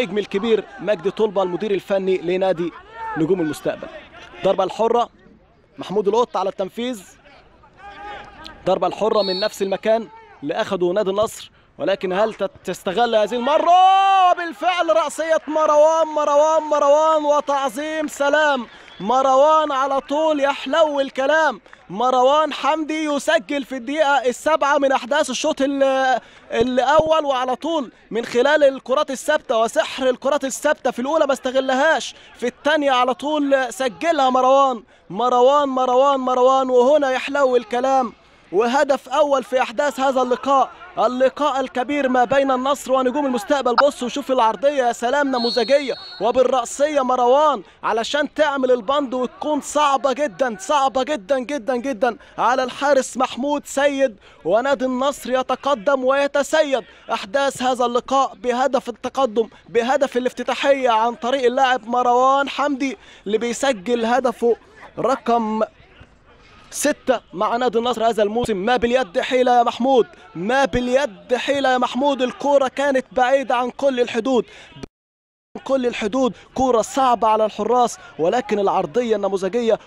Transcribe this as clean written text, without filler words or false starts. النجم الكبير مجد طلبة المدير الفني لنادي نجوم المستقبل. ضربة الحرة، محمود القط على التنفيذ. ضربة الحرة من نفس المكان اللي أخده نادي النصر، ولكن هل تستغل هذه المرة؟ بالفعل رأسية مروان وتعظيم سلام. مروان على طول يحلو الكلام. مروان حمدي يسجل في الدقيقة السابعة من أحداث الشوط الأول، وعلى طول من خلال الكرات الثابتة وسحر الكرات الثابتة. في الأولى ما استغلهاش، في الثانية على طول سجلها مروان. وهنا يحلو الكلام، وهدف أول في أحداث هذا اللقاء، اللقاء الكبير ما بين النصر ونجوم المستقبل. بصوا شوف العرضية يا سلام، نموذجية وبالرأسية مروان علشان تعمل البند وتكون صعبة جدا جدا على الحارس محمود سيد، ونادي النصر يتقدم ويتسيد أحداث هذا اللقاء بهدف التقدم، بهدف الافتتاحية عن طريق اللاعب مروان حمدي اللي بيسجل هدفه رقم 6 مع نادي النصر هذا الموسم. ما باليد حيلة يا محمود، الكرة كانت بعيدة عن كل الحدود، كرة صعبة على الحراس، ولكن العرضية النموذجية